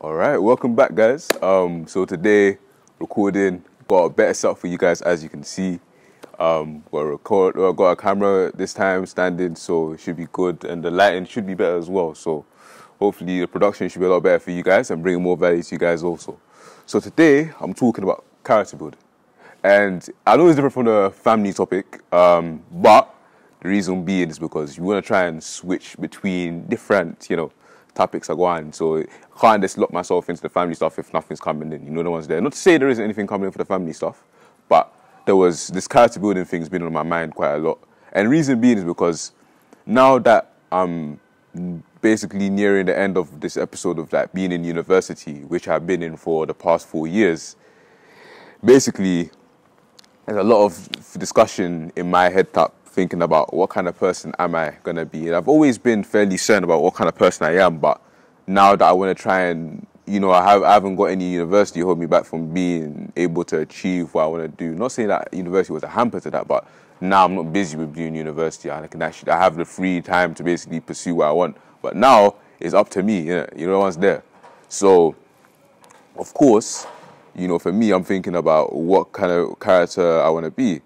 All right, welcome back, guys. So today, recording, got a better setup for you guys, as you can see. Got a camera this time standing, so it should be good, and the lighting should be better as well. So hopefully the production should be a lot better for you guys and bring more value to you guys also. So today, I'm talking about character building. And I know it's different from the family topic, but the reason being is because you want to try and switch between different, topics are going. So I can't just lock myself into the family stuff if nothing's coming in. No one's there. Not to say there isn't anything coming in for the family stuff, but there was this character building thing's been on my mind quite a lot. And reason being is because now that I'm basically nearing the end of this episode of that being in university, which I've been in for the past 4 years, basically there's a lot of discussion in my head top thinking about what kind of person am I going to be. And I've always been fairly certain about what kind of person I am, but now that I want to try and, I haven't got any university hold me back from being able to achieve what I want to do. Not saying that university was a hamper to that, but now I'm not busy with doing university. I have the free time to basically pursue what I want. But now it's up to me, no one's there. So, of course, for me, I'm thinking about what kind of character I want to be.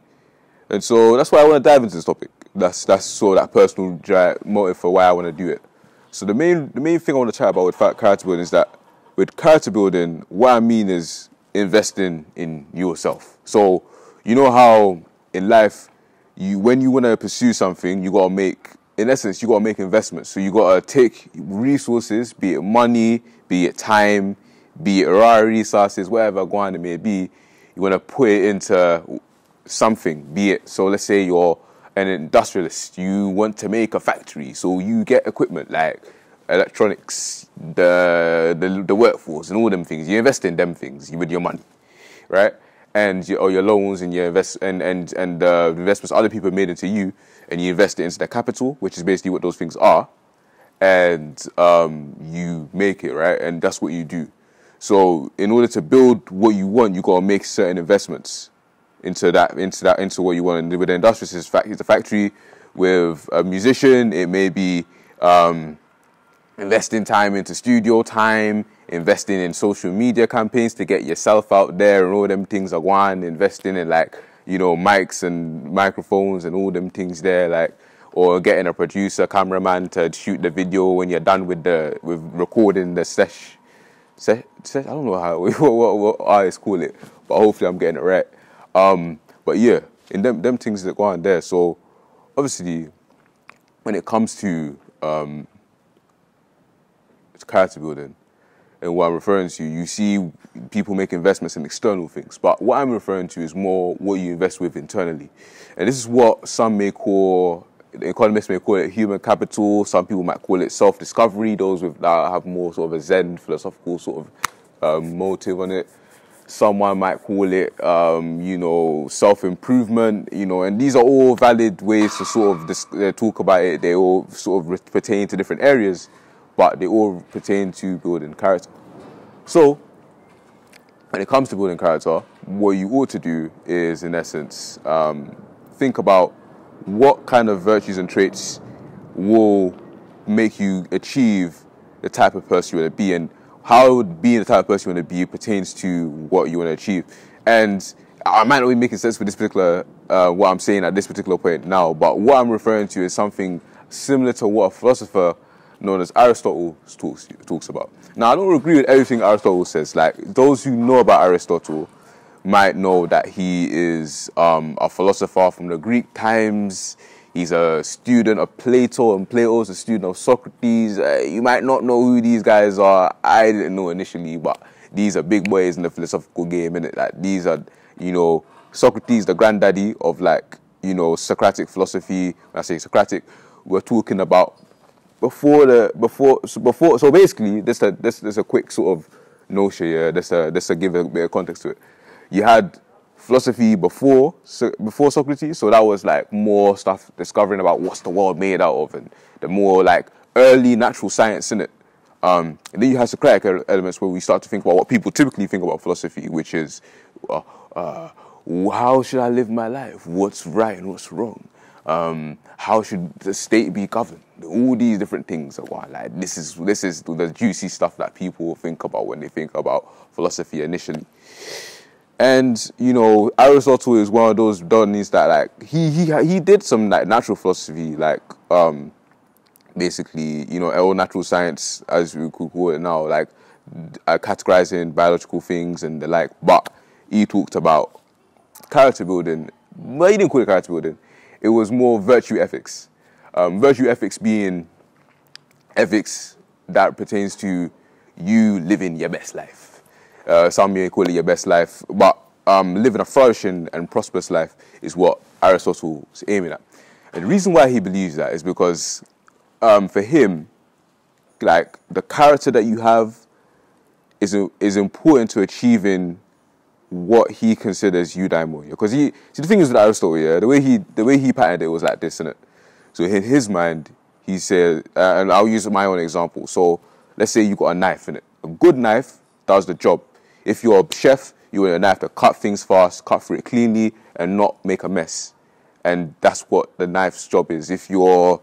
And so that's why I want to dive into this topic. That's sort of that personal drive, motive for why I want to do it. So the main thing I want to chat about with character building is that with character building, what I mean is investing in yourself. So you know how in life, when you want to pursue something, you got to make, in essence, you got to make investments. So you got to take resources, be it money, be it time, be it raw resources, whatever going it may be, you want to put it into something, be it, so let's say you're an industrialist, you want to make a factory, so you get equipment like electronics, the workforce and all them things. You invest in them things with your money, right? And your loans and your investments other people made into you, and you invest it into their capital, which is basically what those things are, and you make it, right? And that's what you do. So in order to build what you want, you gotta make certain investments into what you want. And with the industrialist, it's a factory. With a musician, it may be investing time into studio time, investing in social media campaigns to get yourself out there and all them things are going, investing in mics and microphones and all them things there, or getting a producer, cameraman to shoot the video when you're done with recording the sesh. I don't know what artists call it, but hopefully I'm getting it right. But yeah, in them things that go on there. So obviously, when it comes to character building and what I'm referring to, you see people make investments in external things. But what I'm referring to is more what you invest with internally. And this is what some may call, economists may call it human capital. Some people might call it self-discovery. Those with that have more sort of a Zen philosophical sort of motive on it. Someone might call it, self-improvement, and these are all valid ways to sort of talk about it. They all sort of pertain to different areas, but they all pertain to building character. So when it comes to building character, what you ought to do is, in essence, think about what kind of virtues and traits will make you achieve the type of person you want to be. And how being the type of person you want to be pertains to what you want to achieve. And I might not be making sense for this particular, what I'm saying at this particular point now, but what I'm referring to is something similar to what a philosopher known as Aristotle talks about. Now, I don't agree with everything Aristotle says. Like, those who know about Aristotle might know that he is a philosopher from the Greek times. He's a student of Plato, and Plato's a student of Socrates. You might not know who these guys are. I didn't know initially, but these are big boys in the philosophical game, innit? Like, these are, Socrates, the granddaddy of, Socratic philosophy. When I say Socratic, we're talking about before. So basically, there's a quick sort of notion here. There's a give a bit of context to it. You had philosophy before Socrates, so that was more stuff discovering about what's the world made out of, and the more early natural science in it. And then you have Socratic elements where we start to think about what people typically think about philosophy, which is how should I live my life? What's right and what's wrong? How should the state be governed? All these different things. Like this is the juicy stuff that people think about when they think about philosophy initially. And you know, Aristotle is one of those dummies that like he did some like natural philosophy, like basically, you know, all natural science as we could call it now, like categorizing biological things and the like. But he talked about character building. Well, he didn't call it character building. It was more virtue ethics. Virtue ethics being ethics that pertains to you living your best life. Some may call it your best life, but living a flourishing and prosperous life is what Aristotle was aiming at. And the reason why he believes that is because for him, like the character that you have is important to achieving what he considers eudaimonia. Because he see, the thing is with Aristotle, yeah, the way he patterned it was like this, innit? So in his mind, he said, and I'll use my own example. So let's say you got a knife, innit? A good knife does the job. If you're a chef, you want a knife to cut things fast, cut through it cleanly, and not make a mess. And that's what the knife's job is. If you're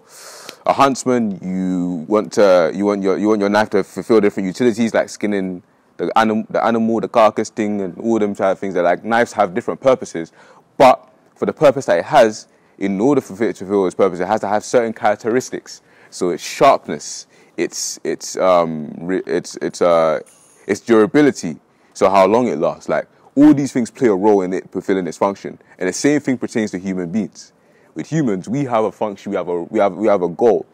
a huntsman, you want your knife to fulfill different utilities like skinning the animal, the carcass thing, and all them type of things. That like knives have different purposes, but for the purpose that it has, in order for it to fulfill its purpose, it has to have certain characteristics. So its sharpness, its durability, so how long it lasts. Like all these things play a role in it fulfilling its function. And the same thing pertains to human beings. With humans, we have a function, we have a goal.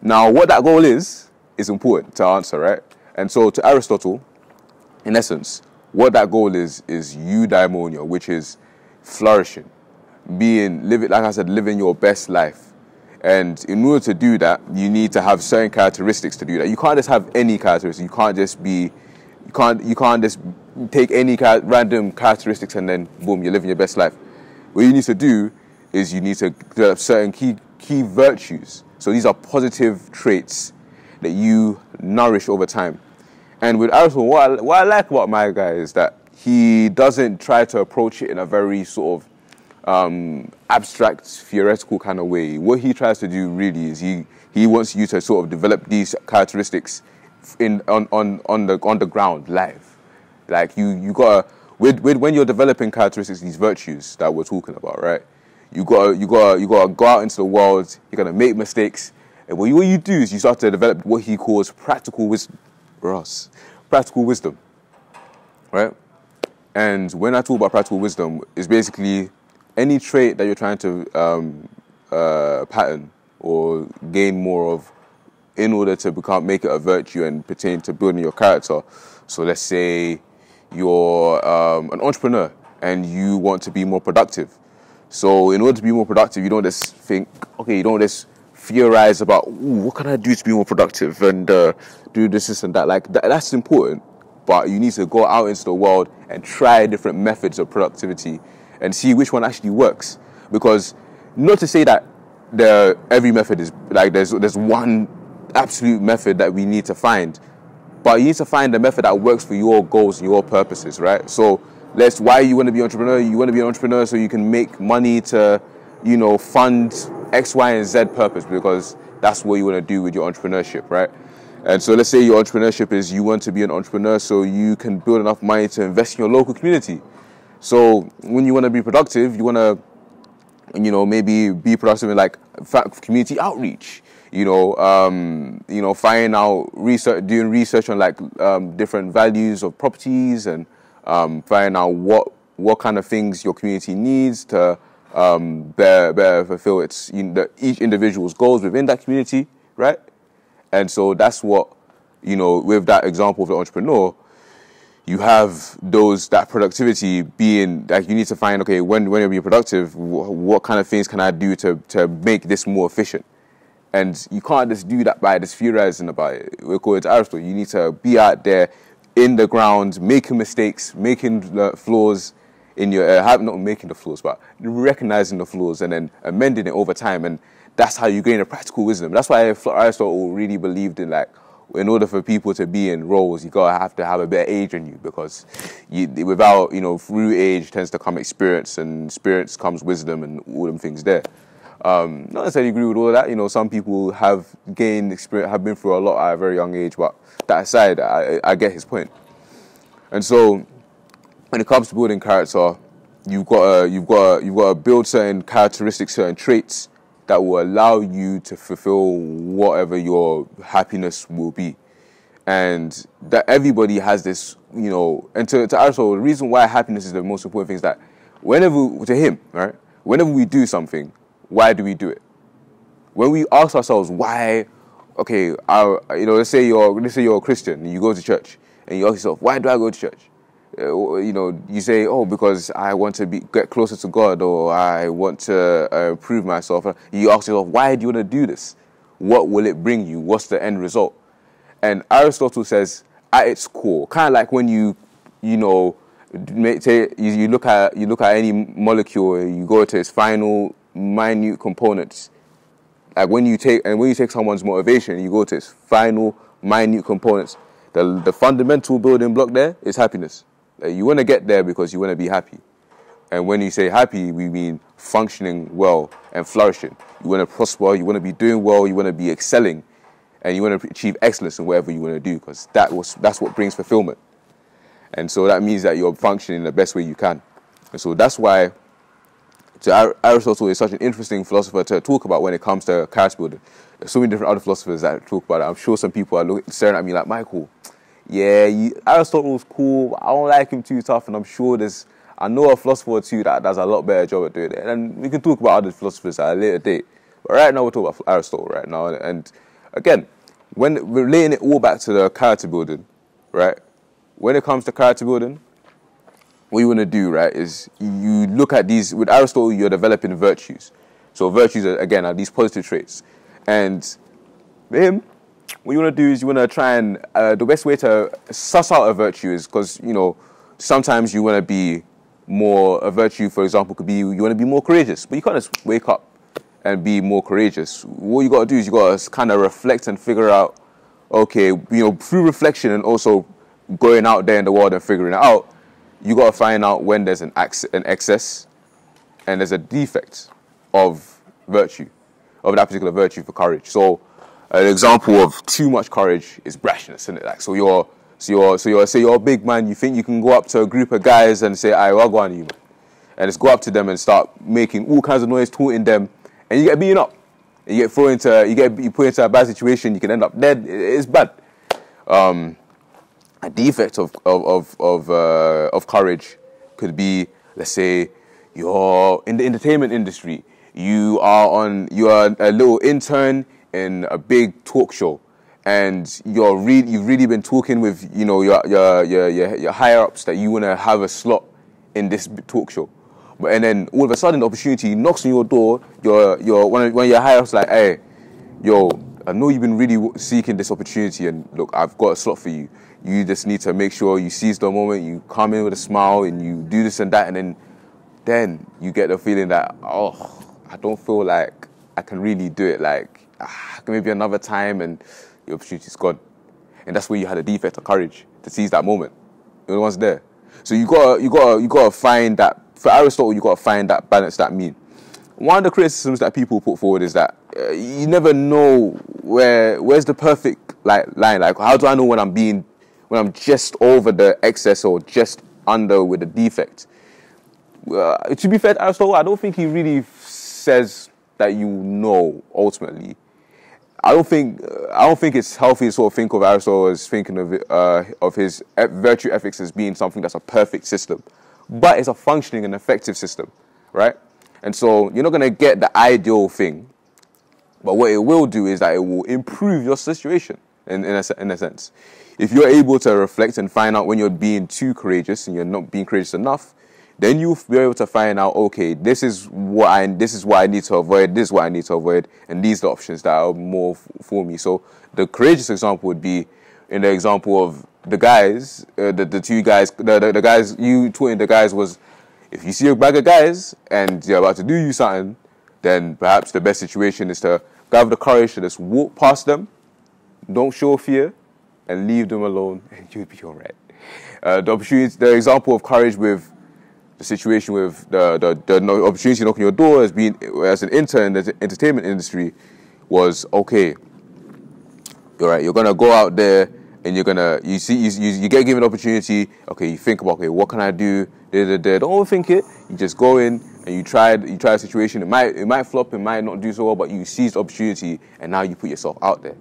Now, what that goal is important to answer, right? And so, to Aristotle, in essence, what that goal is eudaimonia, which is flourishing, like I said, living your best life. And in order to do that, you need to have certain characteristics to do that. You can't just have any characteristics. You can't just take any random characteristics and then boom, you're living your best life. What you need to do is you need to develop certain key virtues. So these are positive traits that you nourish over time. And with Aristotle, what I like about my guy is that he doesn't try to approach it in a very sort of abstract, theoretical kind of way. What he tries to do really is he wants you to sort of develop these characteristics on the ground, live. Like you gotta, when you're developing characteristics, these virtues that we're talking about, right? You gotta go out into the world. You're gonna make mistakes, and what you do is you start to develop what he calls practical wisdom. Practical wisdom, right? And when I talk about practical wisdom, it's basically any trait that you're trying to pattern or gain more of in order to make it a virtue and pertain to building your character. So let's say you're an entrepreneur and you want to be more productive. So in order to be more productive, you don't just think, okay, you don't just theorize about, ooh, what can I do to be more productive and do this and that. Like that's important, but you need to go out into the world and try different methods of productivity and see which one actually works. Because not to say that every method is like there's one absolute method that we need to find, but you need to find the method that works for your goals and your purposes, right? So that's why you want to be an entrepreneur. You want to be an entrepreneur so you can make money to, you know, fund X, Y, and Z purpose, because that's what you want to do with your entrepreneurship, right? And so let's say your entrepreneurship is you want to be an entrepreneur so you can build enough money to invest in your local community. So when you want to be productive, you want to, you know, maybe be productive in like community outreach, you know, finding out research, doing research on like different values of properties and finding out what kind of things your community needs to better fulfill its each individual's goals within that community, right? And so that's what, you know, with that example of the entrepreneur, you have that productivity being like you need to find, okay, when you're being productive, what kind of things can I do to make this more efficient? And you can't just do that by just theorizing about it. According to Aristotle, you need to be out there in the ground, making mistakes, making flaws in your not making the flaws, but recognizing the flaws and then amending it over time. And that's how you gain a practical wisdom. That's why Aristotle really believed in, like, in order for people to be in roles, you gotta have to have a better age than you, because without, you know, through age tends to come experience, and experience comes wisdom and all them things there. Not necessarily agree with all that. You know, some people have gained experience, have been through a lot at a very young age. But that aside, I get his point. And so, when it comes to building character, you've got to build certain characteristics, certain traits that will allow you to fulfill whatever your happiness will be. And that everybody has this, you know. And to Aristotle, the reason why happiness is the most important thing is that whenever, to him, right, whenever we do something, why do we do it? When we ask ourselves why, okay, you know, let's say you're a Christian and you go to church and you ask yourself, why do I go to church? You know, you say, oh, because I want to get closer to God, or I want to improve myself. You ask yourself, why do you want to do this? What will it bring you? What's the end result? And Aristotle says, at its core, kind of like when you look at any molecule, and you go to its final minute components. Like when you take someone's motivation, you go to its final minute components. The fundamental building block there is happiness. You want to get there because you want to be happy. And when you say happy, we mean functioning well and flourishing. You want to prosper, you want to be doing well, you want to be excelling, and you want to achieve excellence in whatever you want to do, because that's what brings fulfillment. And so that means that you're functioning the best way you can. And so that's why Aristotle is such an interesting philosopher to talk about when it comes to character building. There's so many different other philosophers that talk about it. I'm sure some people are staring at me like, Michael, yeah, Aristotle's cool, but I don't like him too tough, and I'm sure I know a philosopher or two that does a lot better job at doing it. And we can talk about other philosophers at a later date. But right now we're talking about Aristotle right now. And again, when relating it all back to the character building, right? When it comes to character building, what you want to do, right, is you look at these. With Aristotle, you're developing virtues. So virtues, are these positive traits. And for him, what you want to do is you want to try and, the best way to suss out a virtue is, because, you know, sometimes you want to be more, a virtue, for example, could be you want to be more courageous, but you can't just wake up and be more courageous. What you got to do is you got to kind of reflect and figure out, okay, you know, through reflection and also going out there in the world and figuring it out, you got to find out when there's an excess and there's a defect of virtue, of that particular virtue for courage. So an example of too much courage is brashness, isn't it? Like, so you're a big man, you think you can go up to a group of guys and say, "All right, I'll go on you, man." And just go up to them and start making all kinds of noise, taunting them, and you get beaten up. And you get thrown into, you put into a bad situation, you can end up dead. It's bad. A defect of courage could be, let's say, you're in the entertainment industry. You are a little intern in a big talk show, and you've really been talking with, you know, your higher ups that you want to have a slot in this talk show, and then all of a sudden the opportunity knocks on your door. One of your higher ups like, "Hey, yo, I know you've been really seeking this opportunity, and look, I've got a slot for you. You just need to make sure you seize the moment, you come in with a smile, and you do this and that," and then you get the feeling that, oh, I don't feel like I can really do it, like, maybe another time, and the opportunity's gone. And that's where you had a defect of courage, to seize that moment. You're the one's there. So you gotta find that, for Aristotle, you gotta find that balance, that mean. One of the criticisms that people put forward is that you never know where's the perfect line. Like, how do I know when I'm just over the excess or just under with the defect? To be fair to Aristotle, I don't think he really says that, you know, ultimately. I don't think it's healthy to sort of think of Aristotle as thinking of his virtue ethics as being something that's a perfect system, but it's a functioning and effective system, right? And so you're not going to get the ideal thing, but what it will do is that it will improve your situation in a sense. If you're able to reflect and find out when you're being too courageous and you're not being courageous enough, then you'll be able to find out, okay, this is what I need to avoid, this is what I need to avoid, and these are the options that are more for me. So the courageous example would be in the example of the guys, the guys you tweeting the guys was, if you see a bag of guys and they're about to do you something, then perhaps the best situation is to gather the courage to just walk past them, don't show fear, and leave them alone, and you'll be all right. The example of courage with the situation with the opportunity knocking your door as being as an intern in the entertainment industry was okay. All right, you're gonna go out there and you're gonna you get given an opportunity. Okay, you think about, okay, what can I do? Don't overthink it. You just go in and you try a situation. It might flop. It might not do so well, but you seize the opportunity and now you put yourself out there.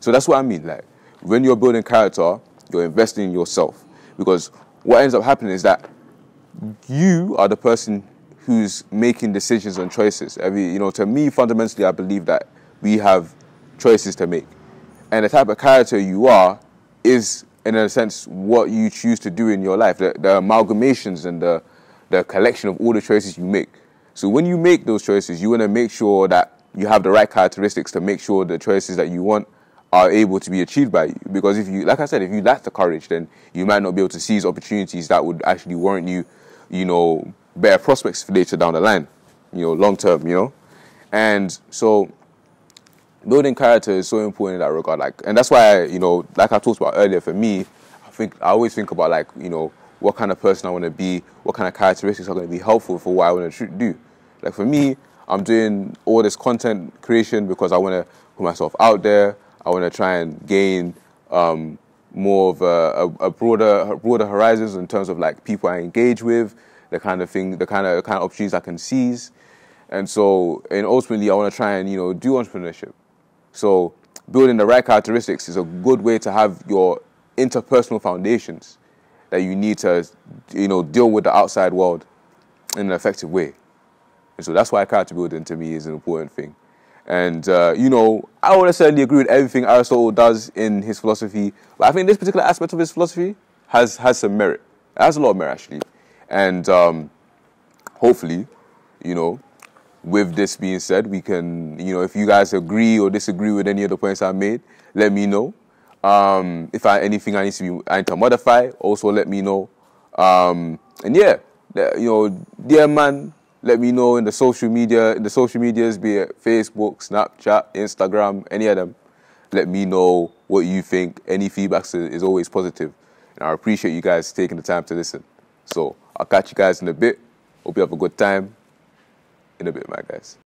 So that's what I mean. Like when you're building character, you're investing in yourself, because what ends up happening is that you are the person who's making decisions and choices. I mean, you know, to me, fundamentally, I believe that we have choices to make. And the type of character you are is, in a sense, what you choose to do in your life, the amalgamations and the collection of all the choices you make. So when you make those choices, you want to make sure that you have the right characteristics to make sure the choices that you want are able to be achieved by you. Because if you, like I said, if you lack the courage, then you might not be able to seize opportunities that would actually warrant you, you know, better prospects later down the line, you know, long term, you know. And so building character is so important in that regard. Like, and that's why, you know, like I talked about earlier, for me, I always think about, like, you know, what kind of person I want to be, what kind of characteristics are going to be helpful for what I want to do. Like for me, I'm doing all this content creation because I want to put myself out there. I want to try and gain more of a broader horizons in terms of like people I engage with, the kind of thing, the kind of opportunities I can seize, and ultimately I want to try and, you know, do entrepreneurship. So building the right characteristics is a good way to have your interpersonal foundations that you need to, you know, deal with the outside world in an effective way. And so that's why character building to me is an important thing. And, you know, I don't necessarily agree with everything Aristotle does in his philosophy, but I think this particular aspect of his philosophy has some merit. It has a lot of merit, actually. And hopefully, you know, with this being said, we can, you know, if you guys agree or disagree with any of the points I made, let me know. If anything I need to modify, also let me know. And yeah, you know, dear man, let me know in the social media, in the social medias, be it Facebook, Snapchat, Instagram, any of them. Let me know what you think. Any feedback is always positive. And I appreciate you guys taking the time to listen. So I'll catch you guys in a bit. Hope you have a good time. In a bit, my guys.